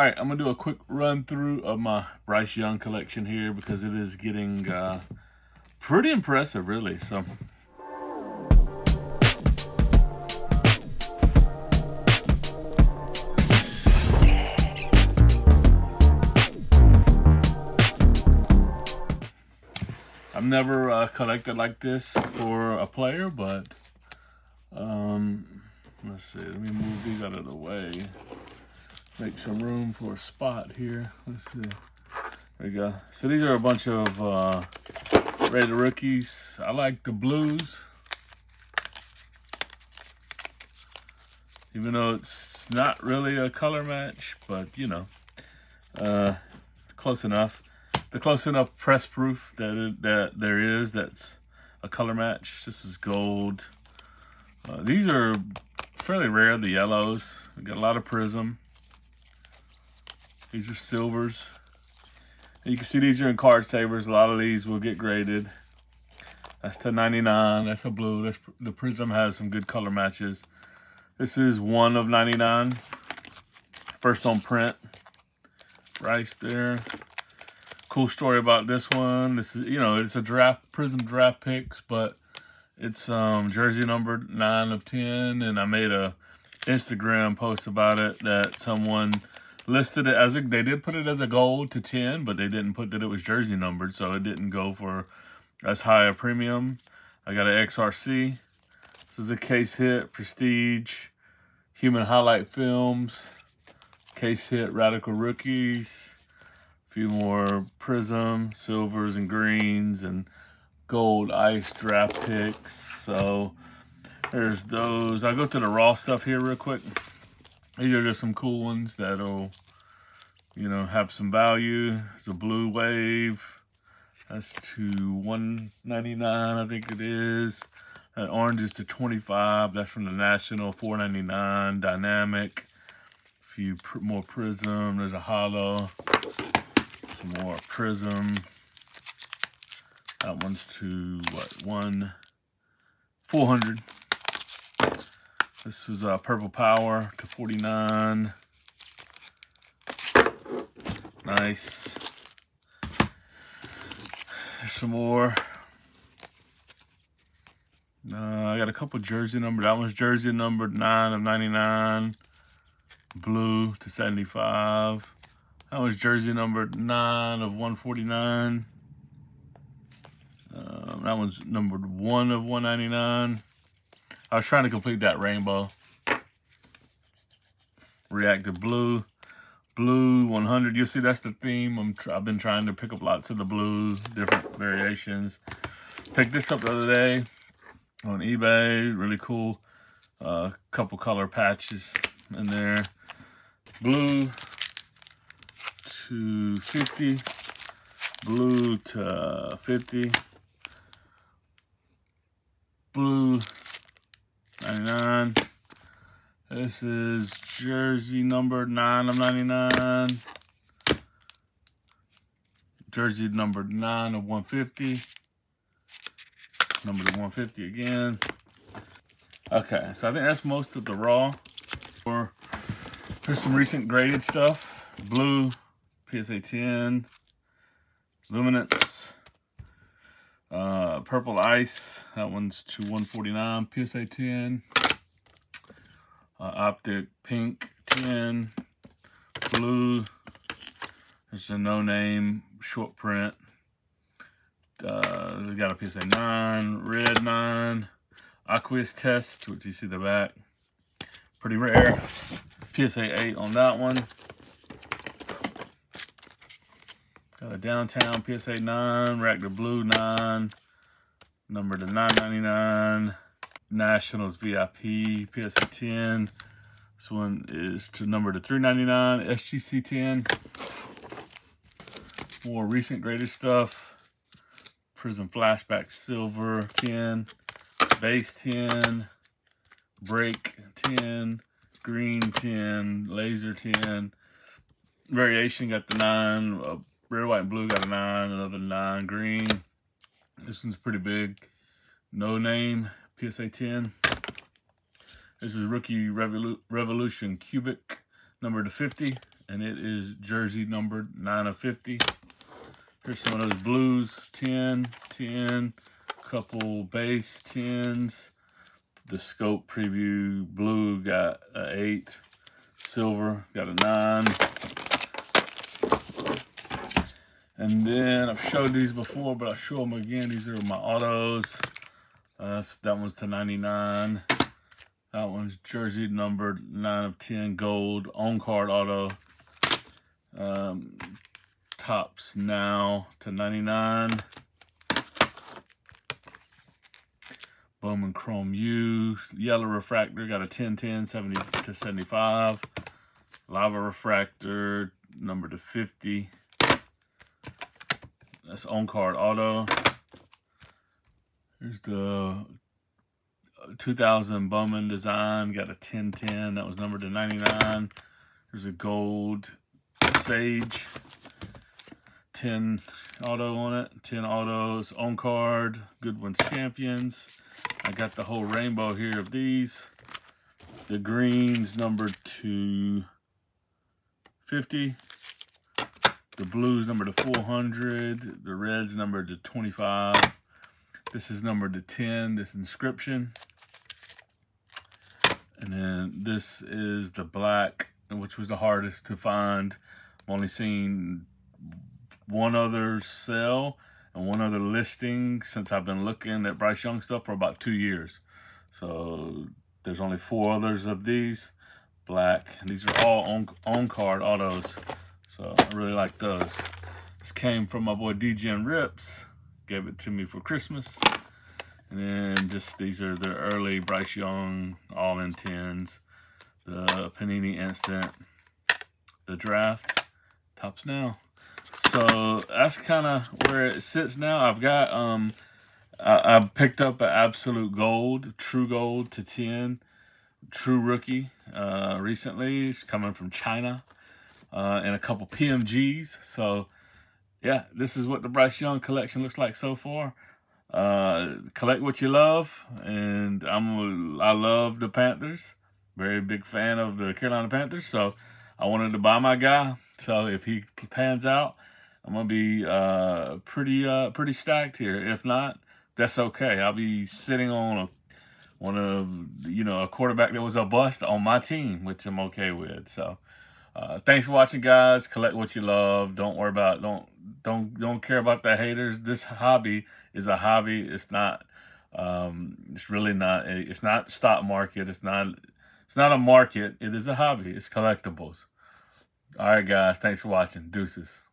All right, I'm going to do a quick run through of my Bryce Young collection here because it is getting pretty impressive, really. So. I've never collected like this for a player, but let's see. Let me move these out of the way. Make some room for a spot here. Let's see. There we go. So these are a bunch of red rookies. I like the blues. Even though it's not really a color match, but you know, close enough. The close enough press proof that there is that's a color match. This is gold. These are fairly rare, the yellows. We got a lot of prism. These are silvers. And you can see these are in card savers. A lot of these will get graded. That's $10.99. That's a blue. That's, the prism has some good color matches. This is one of 99. First on print. Rice there. Cool story about this one. This is, you know, it's a draft, Prism Draft Picks, but it's jersey number 9 of 10, and I made a Instagram post about it that someone listed it as they did put it as a gold to 10, but they didn't put that it was jersey numbered, so it didn't go for as high a premium. I got an XRC. This is a case hit, Prestige, Human Highlight Films, case hit, Radical Rookies. Few more prism, silvers and greens, and gold ice draft picks. So there's those. I'll go through the raw stuff here real quick. These are just some cool ones that'll, you know, have some value. It's a blue wave. That's to $1.99, I think it is. That orange is to $25. That's from the National, $4.99. Dynamic. A few more prism. There's a hollow. Some more prism. That one's to what? 1/400. This was a Purple Power to 49. Nice. There's some more. I got a couple jersey number. That one's jersey number 9 of 99. Blue to 75. That was jersey number 9 of 149. That one's numbered 1 of 199. I was trying to complete that rainbow. Reactive blue. Blue 100. You'll see that's the theme. I've been trying to pick up lots of the blues, different variations. Picked this up the other day on eBay. Really cool. Couple color patches in there. Blue. 250, blue to 50, blue 99. This is jersey number 9 of 99, jersey number 9 of 150, number 150 again. Okay, so I think that's most of the raw. Or here's some recent graded stuff. Blue. PSA 10, Luminance, Purple Ice, that one's to 149, PSA 10, Optic Pink 10, Blue, there's a no-name short print, we got a PSA 9, Red 9, Aqueous Test, which you see the back, pretty rare, PSA 8 on that one. Got a Downtown PSA 9, Rack to Blue 9, number to 999, Nationals VIP PSA 10. This one is to number to 399, SGC 10. More recent graded stuff. Prism Flashback Silver 10, Base 10, Break 10, Green 10, Laser 10. Variation got the 9. Red, white, and blue got a 9, another 9 green. This one's pretty big. No name, PSA 10. This is Rookie Revolution Cubic, number to 50, and it is jersey numbered 9/50. Here's some of those blues, 10, 10, couple base 10s. The scope preview blue got an 8, silver got a 9. And then I've showed these before, but I'll show them again. These are my autos. That one's /99. That one's jersey numbered 9/10 gold, on card auto. Tops now /99. Bowman Chrome U, yellow refractor, got a 10/10, 70/75. Lava refractor, number /50. That's on card auto. Here's the 2000 Bowman design, got a 10/10, that was numbered /99. Here's a gold Sage, 10 auto on it, 10 autos, on card, Goodwin Champions. I got the whole rainbow here of these. The greens numbered /50. The blues numbered /400. The reds numbered /25. This is numbered /10, this inscription. And then this is the black, which was the hardest to find. I've only seen one other sale and one other listing since I've been looking at Bryce Young stuff for about 2 years. So there's only 4 others of these black, and these are all on card autos. So I really like those. This came from my boy DJ Rips. Gave it to me for Christmas. And then just these are the early Bryce Young all in 10s. The Panini Instant. The draft. Tops now. So that's kind of where it sits now. I've got I picked up an absolute gold, true gold /10, true rookie recently. It's coming from China. And a couple PMGs. So yeah, this is what the Bryce Young collection looks like so far. Collect what you love, and I love the Panthers. Very big fan of the Carolina Panthers, so I wanted to buy my guy. So if he pans out, I'm gonna be pretty stacked here. If not, that's okay. I'll be sitting on a quarterback that was a bust on my team, which I'm okay with. So. Thanks for watching, guys. Collect what you love. Don't worry about don't care about the haters. This hobby is a hobby. It's not it's really not it's not stock market. It's not a market. It is a hobby. It's collectibles. All right, guys. Thanks for watching. Deuces.